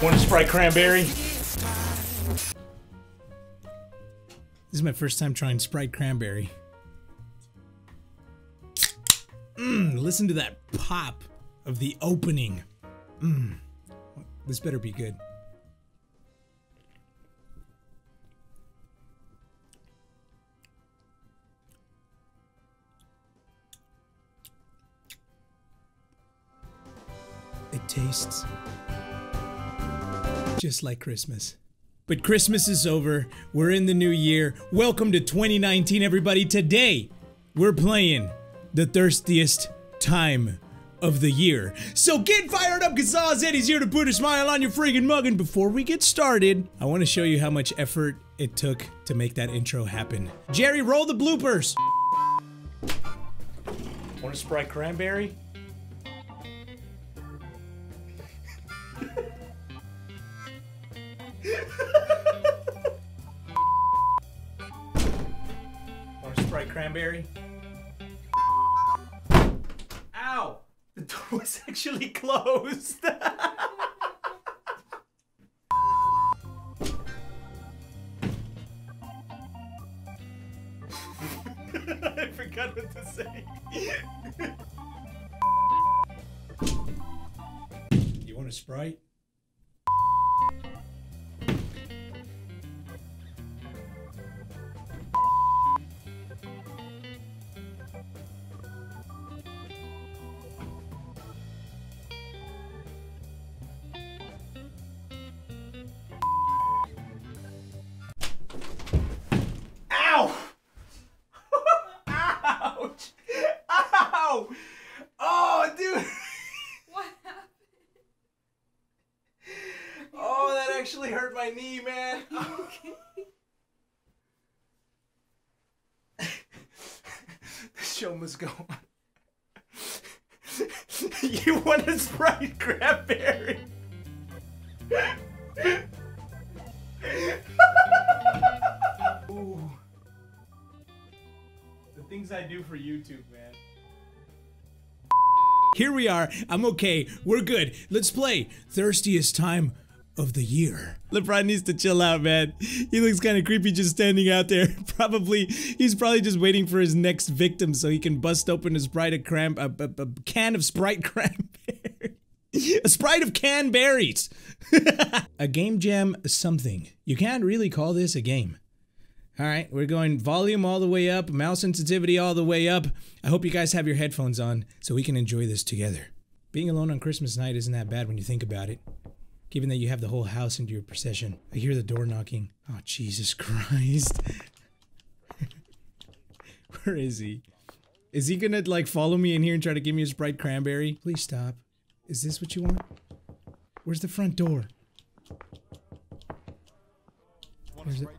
One Sprite Cranberry. This is my first time trying Sprite Cranberry. Listen to that pop of the opening. This better be good. It tastes just like Christmas. But Christmas is over. We're in the new year. Welcome to 2019, everybody. Today, we're playing the Thirstiest Time of the Year. So get fired up, because Sauceddie's here to put a smile on your freaking mug. And before we get started, I want to show you how much effort it took to make that intro happen. Jerry, roll the bloopers. Want a Sprite Cranberry? Want a Sprite Cranberry? Ow! The door was actually closed! I forgot what to say. You want a Sprite? Actually hurt my knee, man. Okay. This show must go on. You want a Sprite Cranberry? Ooh. The things I do for YouTube, man. Here we are. I'm okay. We're good. Let's play Thirstiest Time of the Year. LeBron needs to chill out, man. He looks kind of creepy just standing out there. He's probably just waiting for his next victim so he can bust open his a can of Sprite Cranberry. A Sprite of canned berries. A game jam something. You can't really call this a game. Alright, we're going volume all the way up, mouse sensitivity all the way up. I hope you guys have your headphones on so we can enjoy this together. Being alone on Christmas night isn't that bad when you think about it, given that you have the whole house into your possession. I hear the door knocking. Oh, Jesus Christ. Where is he? Is he gonna, like, follow me in here and try to give me a Sprite Cranberry? Please stop. Is this what you want? Where's the front door? Want a Sprite Cranberry?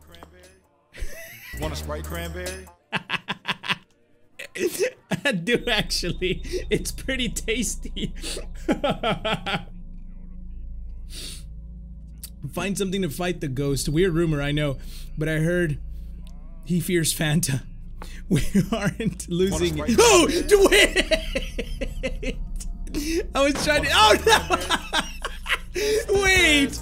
Want a Sprite Cranberry? I do, actually. It's pretty tasty. Find something to fight the ghost. Weird rumor, I know, but I heard he fears Fanta. We aren't losing. Oh, wait! I was trying to. Oh no! Wait!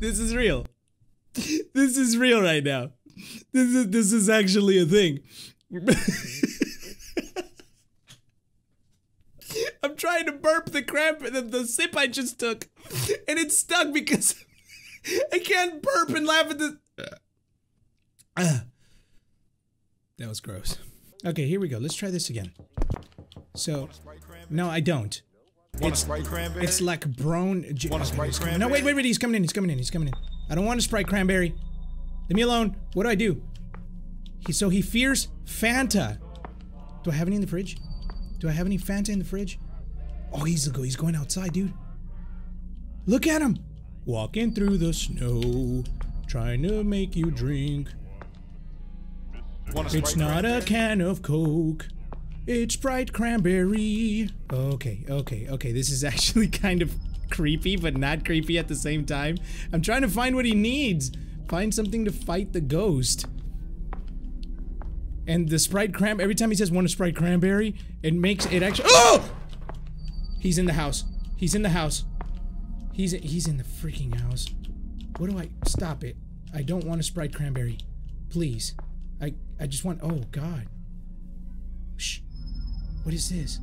This is real. This is real right now. This is actually a thing. I'm trying to burp the sip I just took, and it's stuck because I can't burp and laugh at the. That was gross. Okay, here we go. Let's try this again. So, no, I don't. It's like brown. Okay, no, wait. He's coming in. He's coming in. I don't want a Sprite Cranberry. Leave me alone. What do I do? So he fears Fanta. Do I have any in the fridge? Do I have any Fanta in the fridge? Oh, he's going outside, dude. Look at him! Walking through the snow, trying to make you drink. It's not a can of Coke. It's Sprite Cranberry. Okay. This is actually kind of creepy, but not creepy at the same time. I'm trying to find what he needs. Find something to fight the ghost. And the Sprite Cranberry, every time he says one Sprite Cranberry, it makes it actually— oh! He's in the house. He's in the house. He's in the freaking house. What do I— stop it. I don't want a Sprite Cranberry. Please. I just want— oh god. Shh. What is this?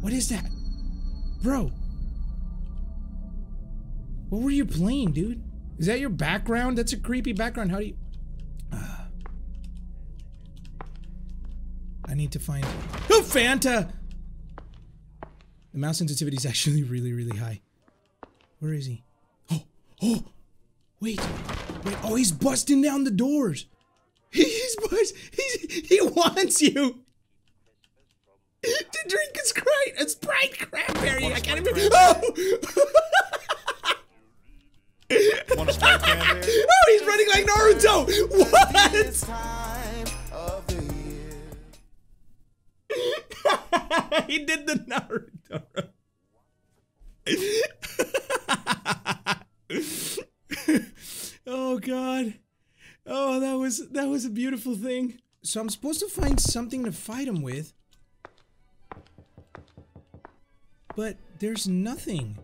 What is that? Bro. What were you playing, dude? Is that your background? That's a creepy background. How do you— I need to find— oh, Fanta! The mouse sensitivity is actually really, really high. Where is he? Oh! Oh! Wait! Wait! Oh, he's busting down the doors! He wants you! To drink a Sprite Cranberry! I can't even— oh! Oh, he's running like Naruto! What? He did the Naruto run. Oh god. Oh, that was a beautiful thing. So I'm supposed to find something to fight him with. But there's nothing.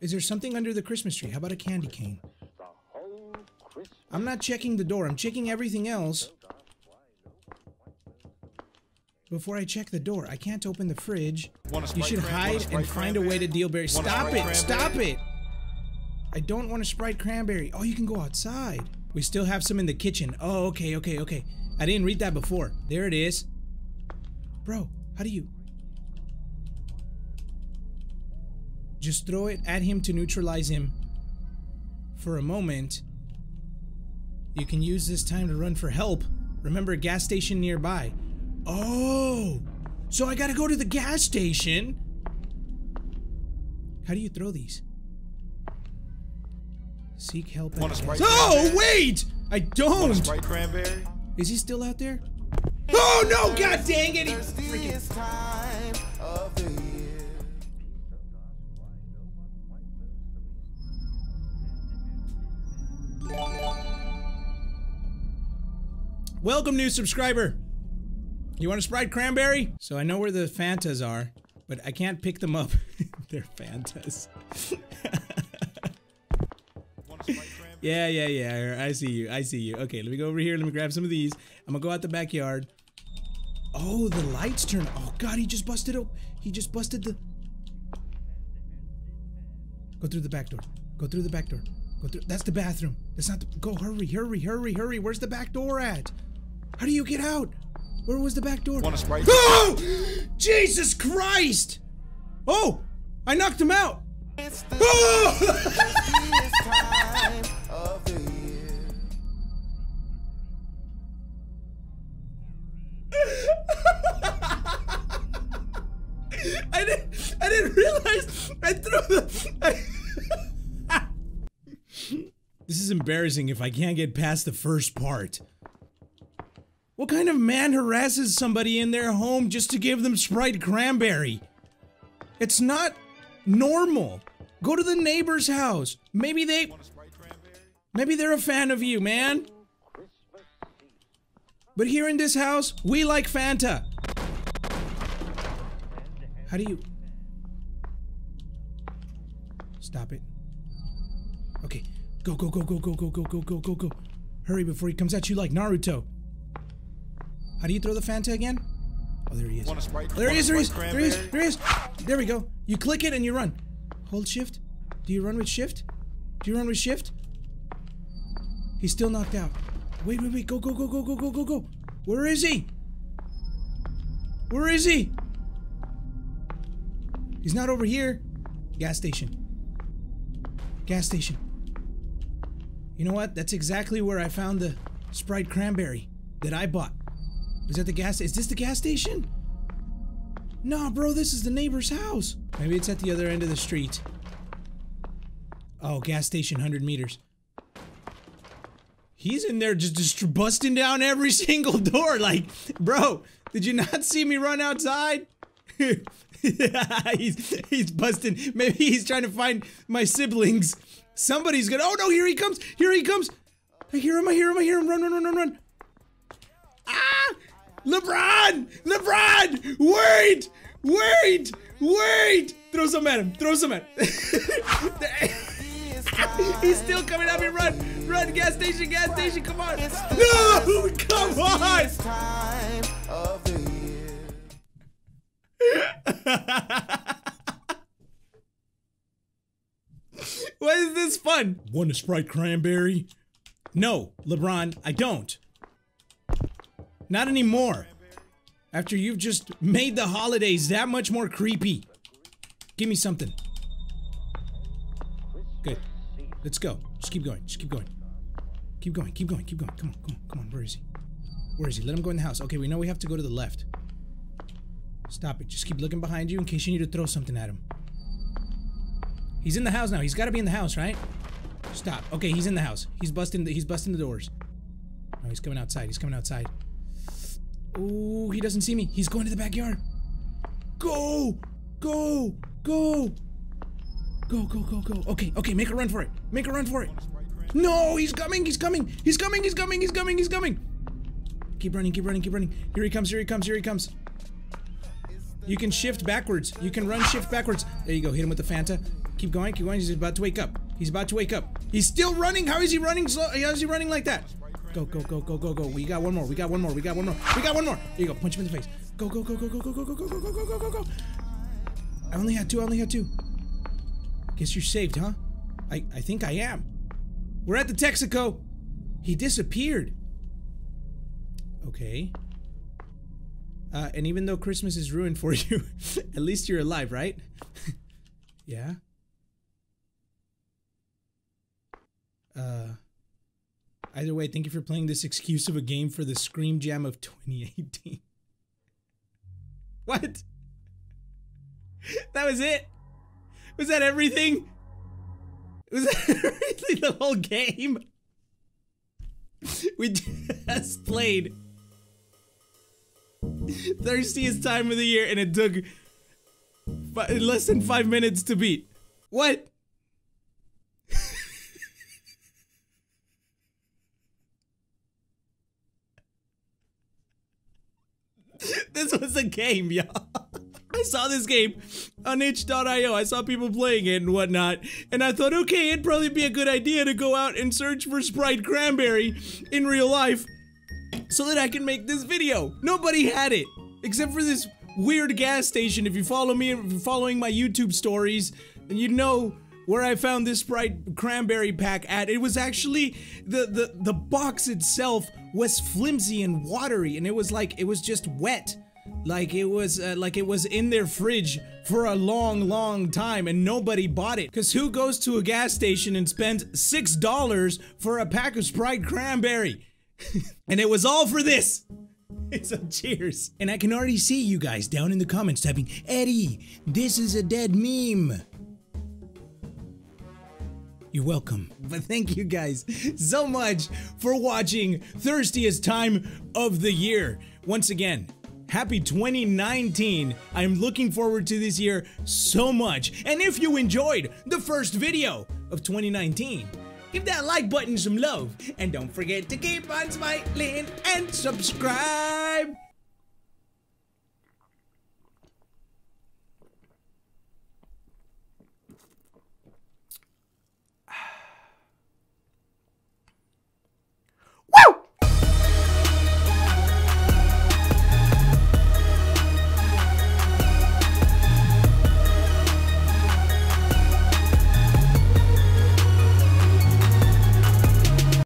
Is there something under the Christmas tree? How about a candy cane? I'm not checking the door. I'm checking everything else. Before I check the door, I can't open the fridge. You should hide and find a way to deal berry. Stop it! Stop it! I don't want a Sprite Cranberry. Oh, you can go outside. We still have some in the kitchen. Oh, okay, okay, okay. I didn't read that before. There it is. Bro, how do you... just throw it at him to neutralize him for a moment. You can use this time to run for help. Remember, a gas station nearby. Oh, so I gotta go to the gas station. How do you throw these? Seek help. Oh, wait! I don't! Is he still out there? Oh no, god dang it! Thirstiest time of the year. Welcome, new subscriber! You want a Sprite Cranberry? So I know where the Fantas are, but I can't pick them up. They're Fantas. Yeah, yeah, yeah, I see you, I see you. Okay, let me go over here, let me grab some of these. I'm gonna go out the backyard. Oh, the lights turn— oh god, he just busted up. He just busted the— go through the back door. Go through the back door. Go through— that's the bathroom. That's not the— go, hurry, hurry, hurry, hurry. Where's the back door at? How do you get out? Where was the back door? Want a Sprite? Oh! Jesus Christ! Oh! I knocked him out! It's the— oh! Thirstiest time of the year. I didn't realize I threw the— This is embarrassing if I can't get past the first part. What kind of man harasses somebody in their home just to give them Sprite Cranberry? It's not normal. Go to the neighbor's house. Maybe they're a fan of you, man. But here in this house, we like Fanta. How do you... stop it. Okay. Go, go, go, go, go, go, go, go, go, go, go. Hurry before he comes at you like Naruto. How do you throw the Fanta again? Oh, there he is. There he is, there he is, there he is, there he is. There we go. You click it and you run. Hold shift. Do you run with shift? Do you run with shift? He's still knocked out. Wait, wait, wait. Go, go, go, go, go, go, go, go. Where is he? Where is he? He's not over here. Gas station. Gas station. You know what? That's exactly where I found the Sprite Cranberry that I bought. Is that the gas? Is this the gas station? No, bro, this is the neighbor's house. Maybe it's at the other end of the street. Oh, gas station, 100 meters. He's in there just busting down every single door. Like, bro, did you not see me run outside? he's busting. Maybe he's trying to find my siblings. Somebody's gonna— oh no, here he comes. Here he comes. I hear him. I hear him. I hear him. Run, run, run, run, run. LeBron! LeBron! Wait! Wait! Wait! Throw some at him! Throw some at him! He's still coming at me! Run! Run! Gas station! Gas station! Come on! No! Come on! Why is this fun? Want a Sprite Cranberry? No, LeBron, I don't. Not anymore. After you've just made the holidays that much more creepy. Give me something. Good. Let's go. Just keep going. Just keep going. Keep going. Keep going. Keep going. Come on. Come on. Come on. Where is he? Where is he? Let him go in the house. Okay, we know we have to go to the left. Stop it. Just keep looking behind you in case you need to throw something at him. He's in the house now. He's got to be in the house, right? Stop. Okay, he's in the house. He's busting the doors. No, he's coming outside. He's coming outside. Ooh, he doesn't see me. He's going to the backyard. Go! Go! Go! Go, go, go, go. Okay, okay, make a run for it. Make a run for it. No, he's coming, he's coming. He's coming, he's coming, he's coming, he's coming. Keep running, keep running, keep running. Here he comes, here he comes, here he comes. You can shift backwards. You can run, shift backwards. There you go, hit him with the Fanta. Keep going, keep going. He's about to wake up. He's about to wake up. He's still running. How is he running slow? How is he running like that? Go, go, go, go, go, go. We got one more. We got one more. We got one more. We got one more. There you go. Punch him in the face. Go, go, go, go, go, go, go, go, go, go, go, go, go, go. I only had two. I only had two. Guess you're saved, huh? I think I am. We're at the Texaco. He disappeared. Okay. And even though Christmas is ruined for you, at least you're alive, right? Yeah. Either way, thank you for playing this excuse of a game for the Scream Jam of 2018. What? That was it? Was that everything? Was that everything? The whole game? We just played Thirstiest Time of the Year and it took less than 5 minutes to beat. What? This was a game, y'all. I saw this game on itch.io. I saw people playing it and whatnot, and I thought, okay, it'd probably be a good idea to go out and search for Sprite Cranberry in real life so that I can make this video. Nobody had it, except for this weird gas station. If you follow me, if you're following my YouTube stories, then you know where I found this Sprite Cranberry pack at. It was actually, the box itself was flimsy and watery, and it was just wet. Like it was in their fridge for a long, long time and nobody bought it. Cause who goes to a gas station and spends $6 for a pack of Sprite Cranberry? And it was all for this. So cheers. And I can already see you guys down in the comments typing, Eddie, this is a dead meme. You're welcome. But thank you guys so much for watching Thirstiest Time of the Year. Once again, happy 2019. I'm looking forward to this year so much. And if you enjoyed the first video of 2019, give that like button some love. And don't forget to keep on smiling and subscribe.